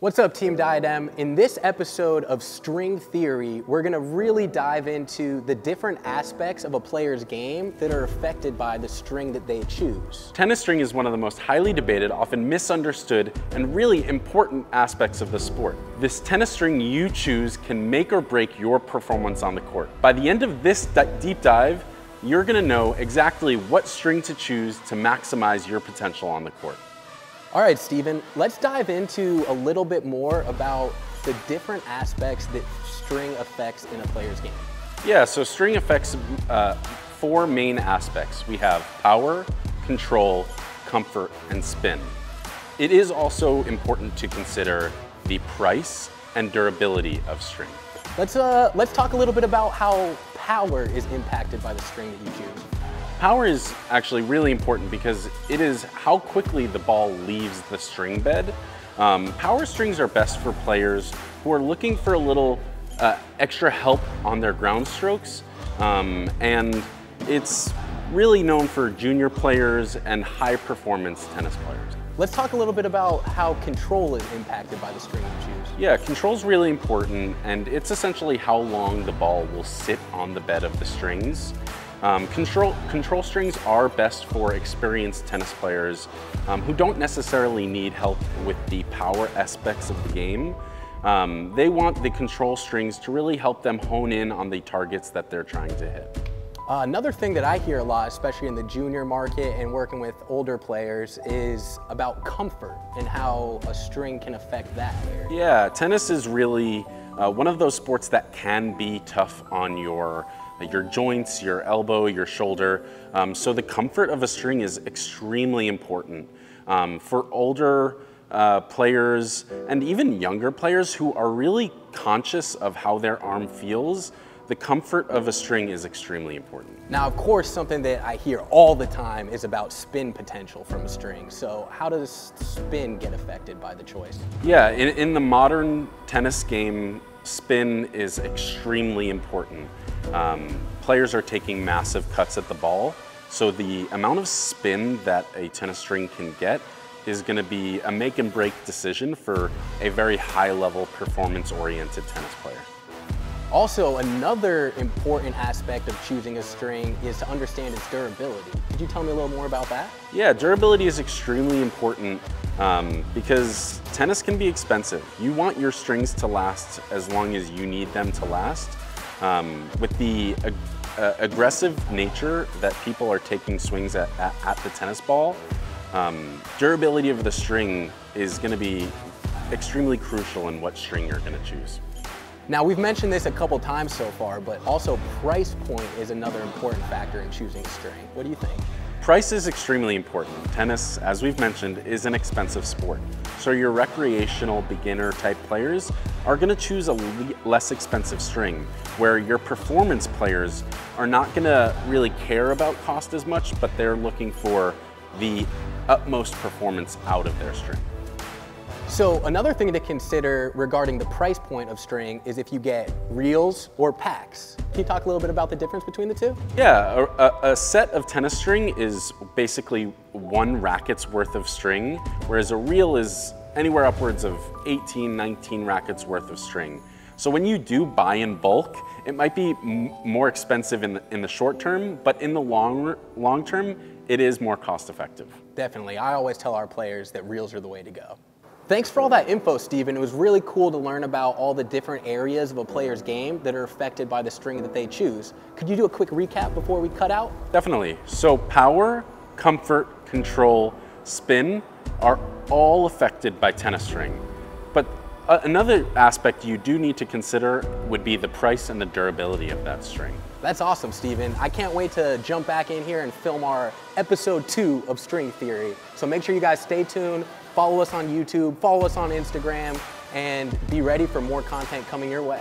What's up, Team Diadem? In this episode of String Theory, we're gonna really dive into the different aspects of a player's game that are affected by the string that they choose. Tennis string is one of the most highly debated, often misunderstood, and really important aspects of the sport. This tennis string you choose can make or break your performance on the court. By the end of this deep dive, you're gonna know exactly what string to choose to maximize your potential on the court. All right, Stephen, let's dive into a little bit more about the different aspects that string affects in a player's game. Yeah, so string affects four main aspects. We have power, control, comfort, and spin. It is also important to consider the price and durability of string. Let's talk a little bit about how power is impacted by the string that you choose. Power is actually really important because it is how quickly the ball leaves the string bed. Power strings are best for players who are looking for a little extra help on their ground strokes. And it's really known for junior players and high performance tennis players. Let's talk a little bit about how control is impacted by the string you choose. Yeah, control is really important, and it's essentially how long the ball will sit on the bed of the strings. Control strings are best for experienced tennis players who don't necessarily need help with the power aspects of the game. They want the control strings to really help them hone in on the targets that they're trying to hit. Another thing that I hear a lot, especially in the junior market and working with older players, is about comfort and how a string can affect that area. Yeah, tennis is really one of those sports that can be tough on your joints, your elbow, your shoulder. So the comfort of a string is extremely important for older players and even younger players who are really conscious of how their arm feels. The comfort of a string is extremely important. Now, of course, something that I hear all the time is about spin potential from a string. So how does spin get affected by the choice? Yeah, in the modern tennis game, spin is extremely important. Players are taking massive cuts at the ball, so the amount of spin that a tennis string can get is going to be a make and break decision for a very high level performance oriented tennis player. Also, another important aspect of choosing a string is to understand its durability. Could you tell me a little more about that? Yeah, durability is extremely important because tennis can be expensive. You want your strings to last as long as you need them to last. With the aggressive nature that people are taking swings at the tennis ball, durability of the string is going to be extremely crucial in what string you're going to choose. Now, we've mentioned this a couple times so far, but also price point is another important factor in choosing a string. What do you think? Price is extremely important. Tennis, as we've mentioned, is an expensive sport. So your recreational beginner type players are gonna choose a less expensive string, where your performance players are not gonna really care about cost as much, but they're looking for the utmost performance out of their string. So another thing to consider regarding the price point of string is if you get reels or packs. Can you talk a little bit about the difference between the two? Yeah, a set of tennis string is basically one racket's worth of string, whereas a reel is anywhere upwards of 18, 19 rackets worth of string. So when you do buy in bulk, it might be more expensive in the short term, but in the long term, it is more cost effective. Definitely, I always tell our players that reels are the way to go. Thanks for all that info, Stephen. It was really cool to learn about all the different areas of a player's game that are affected by the string that they choose. Could you do a quick recap before we cut out? Definitely. So power, comfort, control, spin are all affected by tennis string. But another aspect you do need to consider would be the price and the durability of that string. That's awesome, Stephen. I can't wait to jump back in here and film our episode 2 of String Theory. So make sure you guys stay tuned. Follow us on YouTube, follow us on Instagram, and be ready for more content coming your way.